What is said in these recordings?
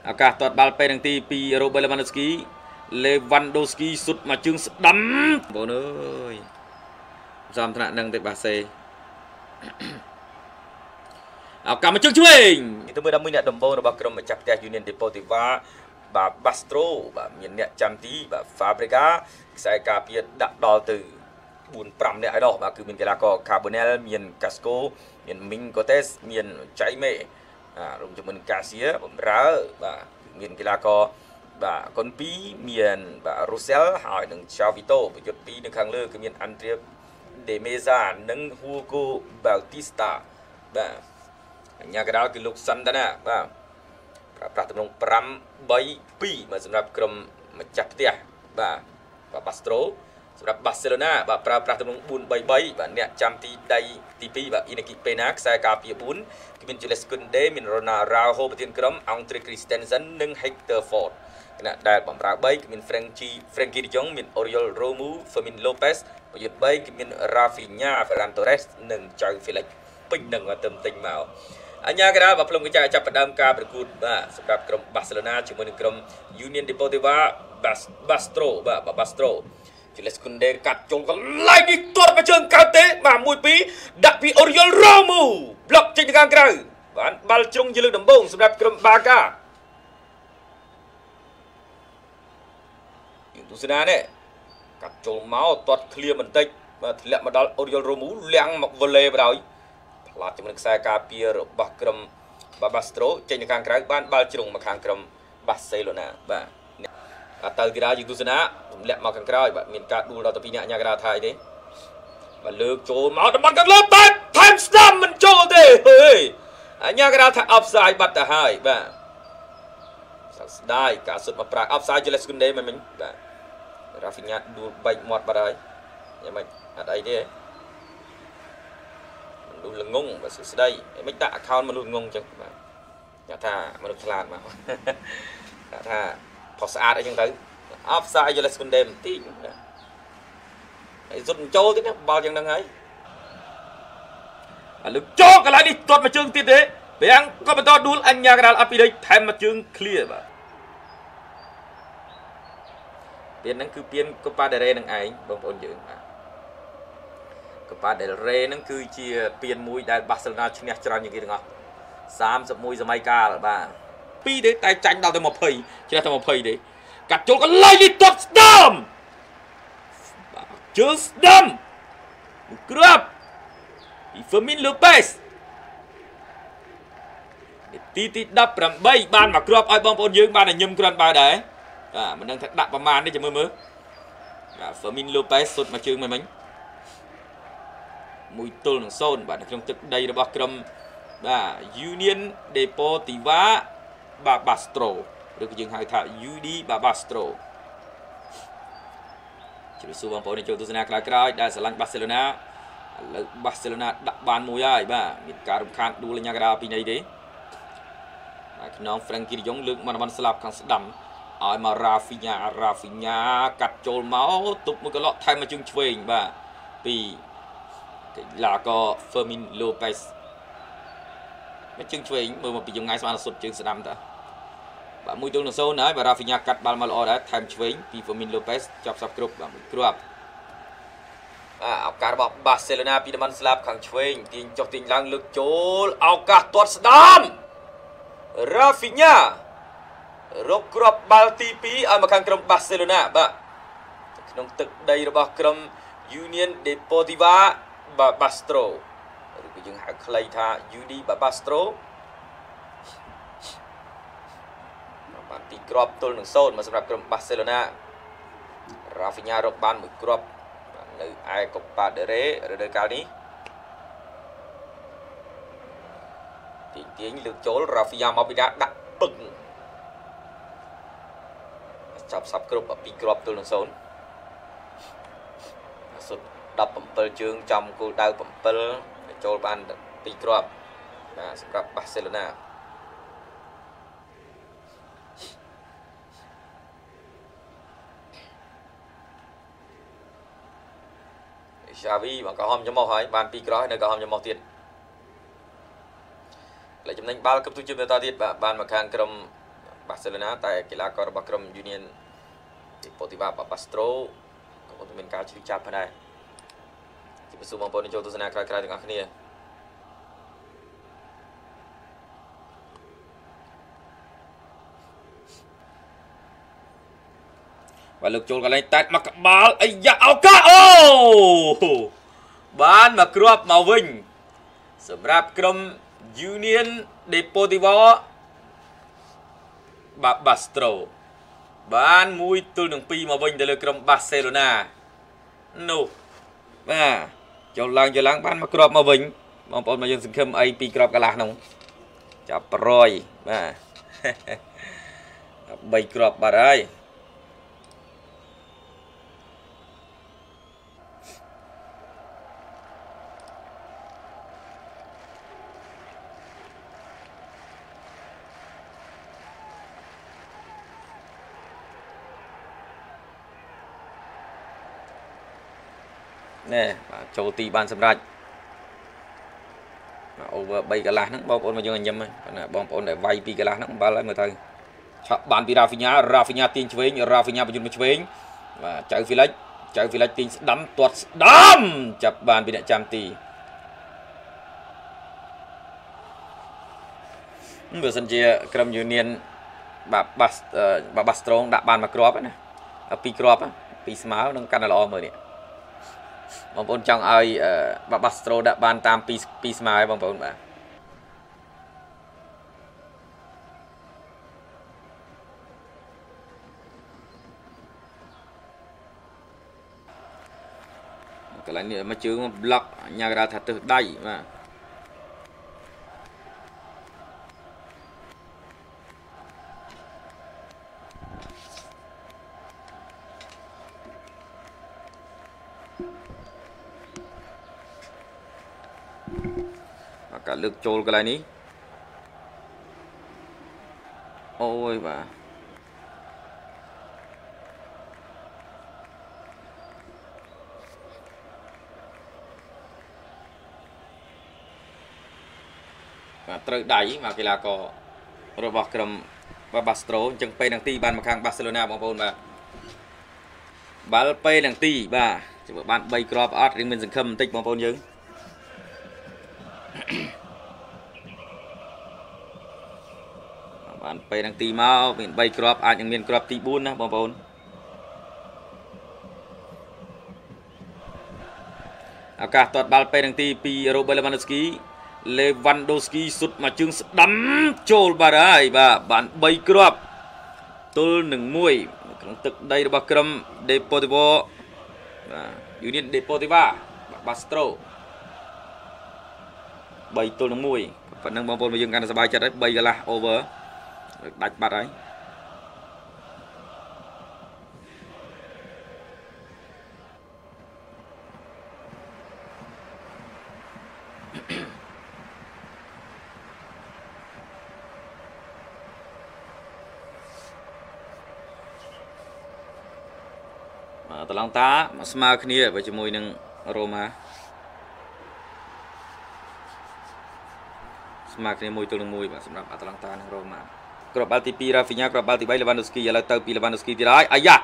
Aka tuat balpe nang ti pi Robert Lewandowski. Lewandowski sút mà chương đấm. Bố ơi. Giom thna nang ti Barcelona. Aka mà chương chúng mình. Itu mới 11 អ្នកដំបូងរបស់ក្រុមម្ចាស់ផ្ទះ Union Deportivo Barbastro បាទមានអ្នកចាំទីបាទ Fabrica ខ្សែការពារដាក់ដល់ទៅ 4-5 អ្នកឯនោះបាទគឺមានកីឡាករ Carbonel មាន Casco មាន Ming Cotes មាន Jaime រួមជាមួយនឹង Garcia បំរើបាទមានកីឡាករបាទ Conpi មានបាទ Russell ហើយនឹង Chavito បញ្ជាក់2នៅខាងលើគឺមាន Andrea De Meza និង Hugo Bautista បាទញ៉ាកដាល់គឺលោក Santana បាទប្រាក់តំណង532មកសម្រាប់ក្រុមម្ចាស់ផ្ទះបាទបាបាស្ត្រូសម្រាប់ Barcelona បាទប្រើប្រាស់តំណង433បាទអ្នកចាំទីដៃទី2បាទ Inaki Peña ខ្សែការពារ4គឺមាន Jules Kounde មាន Ronald Araújo ប្រធានក្រុម Andre Christensen និង Hector Fort គណៈដែលបំរើ3គឺមាន Frankie De Jong មាន Oriol Romeu Fermin Lopez ប្រយុទ្ធ3គឺមាន Rafinha Ferran Torres និង Joao Felix ពេញនឹងតែតែមកអញ្ញាកដាបាទភ្លុំកញ្ចក់ចាប់ផ្ដើមការប្រកួតបាទសម្រាប់ក្រុម Barcelona ជាមួយនឹងក្រុម Union Deportivo Barbastro បាទ Barbastro ជាលេសគុនដេកាត់ចូលកន្លែងនេះទាត់មកជើងកើតទេបាទ 1-2 ដាក់ពី Oriol Romeu ប្លុកចេញទៅខាងក្រៅបានបាល់ជ្រុងជាលើកដំបូងសម្រាប់ក្រុម Barca យើងទស្សនានេះកាត់ចូលមកទាត់ឃ្លៀមបន្តិចបាទធ្លាក់មកដល់ Oriol Romeu លាំងមកវលេបណ្ដោយផ្លាត់ជាមួយនឹងខ្សែការពាររបស់ក្រុម Barbastro ចេញទៅខាងក្រៅបានបាល់ជ្រុងមកខាងក្រុម Barcelona បាទតើគេដែរយើងទស្សនាទម្លាក់មកខាងក្រោយបាទមានការដួលដល់ទៅពីអ្នកអញ្ញាកដាថៃទេបាទលើកចូលមកតំបន់ខាងលើបាទ time stamp មិនចូលទេអញ្ញាកដាថា offside បាត់ទៅហើយបាទសាក់ស្ដាយការសុទ្ធមកប្រាក់ offside ជាលេសគុនដេមិនមិញបាទ Rafinha ដួលបែកមាត់បាត់ហើយយ៉ាងម៉េចអត់អីទេមនុស្សល្ងងបាទស្ដីមិនដាក់ account មនុស្សល្ងងចឹងបាទគេថាមនុស្សឆ្លាតមកគេថាផុសស្អាតអីចឹងទៅ offside យកលេសគុនដេបន្តិចហើយសុទ្ធបញ្ចូលទៀតណាបាល់ចឹងហ្នឹងហើយអាលឹកចូលកន្លែងនេះទាត់មកជើងទៀតទេរាំងក៏បន្តដួលអញ្ញាកដាលអត់ពីដេកថែមមកជើង clear បាទពៀនហ្នឹងគឺពៀនកូប៉ាដេរេនឹងឯងបងប្អូនយើងបាទកប៉ាដេលរេហ្នឹងគឺជាពៀនមួយដែល Barcelona ឈ្នះច្រើនជាងគេទាំងអស់31សម័យកាលបាទ2ទេតែចាញ់ដល់ទៅ20ឈ្នះទៅ20ទេកាត់ចូលកន្លែងនេះទាត់ស្ដាំជើងស្ដាំក្រាប់ពី Fermin Lopez នាទី18បានមកគ្រាប់ឲ្យបងប្អូនយើងបានញឹមគ្រាន់បើដែរបាទមិនដឹងថាដាក់ប្រមាណនេះចាំមើលមើលបាទ Fermin Lopez សុទ្ធមកជើងមិនមិញ1-0បាទនៅក្នុងទឹកដីរបស់ក្រុមបាទ Union Deportivo Barbastro ឬក៏យើងហៅថា UD Barbastro ជម្រាបសួរបងប្អូនអ្នកចូលទស្សនាក្រោយៗដែលស្រឡាញ់ Barcelona ឥឡូវ Barcelona ដាក់បានមួយហើយបាទមានការរំខានដួលអញ្ញាកដាពីនេះទេបាទក្នុង Frankie De Jong លើកមកដល់ស្លាប់ខាងស្ដាំឲ្យមក Rafinha កាត់ចូលមកទប់មួយកន្លោះថែមមកជើងឆ្វេងបាទពីកីឡាករ Fermin Lopez មកជើងឆ្វេងមើលមកពីចងាយស្មានសុទ្ធជើងស្ដាំតាបាទ 1-0 ហើយបាទ Rafinha កាត់បាល់មកល្អដែរថែមឆ្វេងពី Fermin Lopez ចាប់សពគ្រប់បាទមួយគ្រាប់បាទឱកាសរបស់ Barcelona ពីតំបន់ស្លាប់ខាងឆ្វេងទាញចុះទាញឡើងលើកចូលឱកាសទាត់ស្ដាំ Rafinha រកគ្រាប់បាល់ទី2ឲ្យមកខាងក្រុម Barcelona បាទក្នុងទឹកដីរបស់ក្រុម Union Deportivo Barbastro ឬក៏យើងហៅខ្លីថា UD Barbastro បានពីគ្រាប់ទល់នឹង0មកសម្រាប់ក្រុម Barcelona Rafinha រកបានមួយគ្រាប់នៅឯកូប៉ាដេរេរដូវកាលនេះទាញលើកចូល Rafinha មកពីដាក់ពឹងចាប់សាប់គ្រប់ពីគ្រាប់ទល់នឹង0សុទ្ធ17ជើងចំគោលដៅ7ចូលបាន2គ្រាប់បាទសម្រាប់ Barcelona Xavi មកកំហំចំមុខហើយបាន2គ្រាប់ហើយនៅកំហំចំមុខទៀតលេខចំណេញបាល់គប់ទូជាបន្តទៀតបាទបានមកខាងក្រុម Barcelona tại kỳ lá cờ bạc cầm Union Deportivo Barbastro ក៏ មាន ការ ជិះ ចាប់ ដែរ ជិះ ប្រសួរ បងប្អូន ចូល ទស្សនា ក្រោយៗ ទាំង អស់ គ្នា và lực chôn cái này tạt mặc bal ấy dạ ao cá ô ban mà cướp màu vinh sắp cầm Union Deportivo Barbastro ban mũi tôi đường pi màu vinh để lực cầm Barcelona no và cho lang ban mà cướp màu vinh mong bọn mình dừng khâm ai pi cướp cả làng không chập rồi và bay cướp bà đây nè châu tì ban sầm rạch over bay cả lá nắng bom ôn mà dương anh nhâm này bom ôn để bay pi cả lá nắng ba lại người ta chọc bàn pi Rafinha tin chuối Rafinha bị dùng một chuối và chạy Felix tin đấm tuột đấm chọc bàn bị đại chạm tì vừa sân chia cầm Union Barbastro đã bàn mà crop này pi crop pi smart đang canh là lo rồi nè បងប្អូនចង់ឲ្យ Barbastro ដាក់បានតាម 2 ស្មើ បងប្អូនបាទ កន្លែងនេះមកជើង block ញ៉ាំរ៉ាថាទិសដៃបាទ cả lực trôi cái này ôi bà trời đáy mà cái là có robot cầm Barbastro chân pay đằng ti bàn mặt hàng Barcelona bóng bồn mà bal pay đằng ti bà chỉ một bạn bay crop art riêng mình dừng khâm tích bóng bồn nhớ bạn bay đang tì mau miền bay crop à những miền crop tì bún nè bọn bồn à cả toàn bal bay đang tì pi Lewandowski sút mà chương đấm trôi bà đấy và bạn bay crop tôi nâng mũi thực đây là bạc cầm Deportivo Union Deportivo Barbastro bay tôi nâng mũi phần nâng bọn bồn bây giờ ngăn ra bài chặt đấy bay là over đặt bát ấy mà tờ long tá mà smart kia với mùi nâng Roma smart kia mùi tôi nâng mùi và sắp tờ long tá nâng Roma ក្របបាល់ទី 2 Rafinha ក្របបាល់ទី 3 Lewandowski ឥឡូវទៅពី Lewandowski ទៀតហើយ អាយ៉ា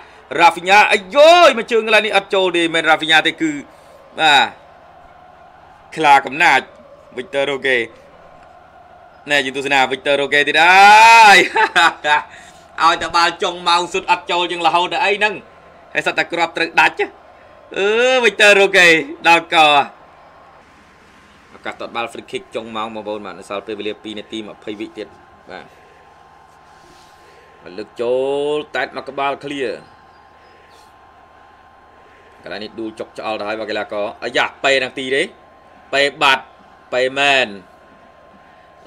Rafinha អាយ៉យ មកជើងកន្លែងនេះអត់ចូលទេ មិន Rafinha ទេ គឺ បាទ ខ្លាកំណាច Victor Roque ណែយើងទស្សនា Victor Roque ទៀតហើយ ឲ្យតែបាល់ចុងម៉ោងសុទ្ធអត់ចូលជាងរហូតដល់អីហ្នឹង ហើយ សិតតែក្របត្រូវដាច់ Victor Roque ដល់ក ឱកាសទាត់បាល់ free kick ចុងម៉ោង បងប្អូន បាទ នៅសល់ពេលវេលា 2 នាទី 20 វិទៀត បាទ លើកចូលតែមកក្បាលឃ្លៀកកន្លែងនេះឌូលចុកឆ្អល់ទៅហើយបើកីឡាករអាយ៉ាប៉េទាំងទីទេប៉េបាត់ប៉េមែន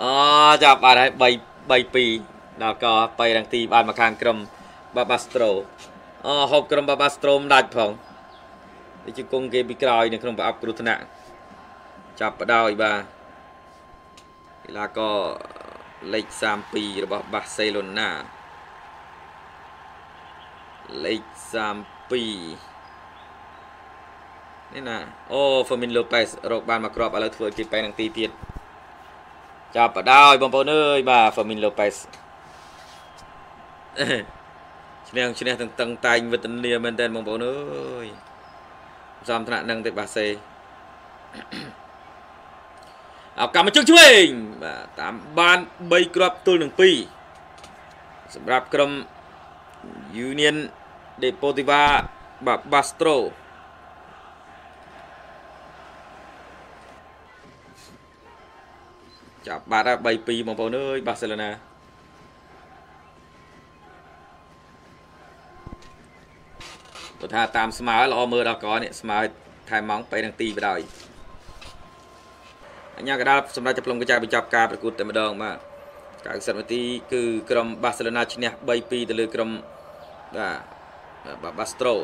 អចាប់បាត់ហើយ3 លេខ32នេះណាអូ Fermin Lopez រកបានមកគ្រាប់ឥឡូវធ្វើគេប៉ែននឹងទីទៀតចាប់បដោយបងប្អូនអើយបាទ Fermin Lopez ឈ្នះ តឹងតែង វេទនា មែនតើ បងប្អូន អើយ សំ ថ្នាក់ នឹង ទេ បាសេ អោ កម្ម ជើង ឆ្វេង បាទ តាម បាន 3 គ្រាប់ ទល់ នឹង 2 សម្រាប់ ក្រុម Union Deportivo Barbastro ចាប់បាត់ 3-2 បងប្អូន អើយ Barcelona បើថា តាម ស្មើ ល្អ មើល ដល់ ក នេះ ស្មើ ថែម ម៉ោង ពេល នឹង ទី បណ្ដោយ អញ្ញា កដាល សម្រាប់ ចាប់ ផ្លុំ កញ្ចក់ បញ្ចប់ ការ ប្រកួត តែ ម្ដង បាទ 90 នាទី គឺ ក្រុម Barcelona ឈ្នះ 3-2 ទៅ លើ ក្រុម បាទ Barbastro